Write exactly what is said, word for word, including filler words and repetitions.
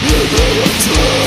We're gonna try.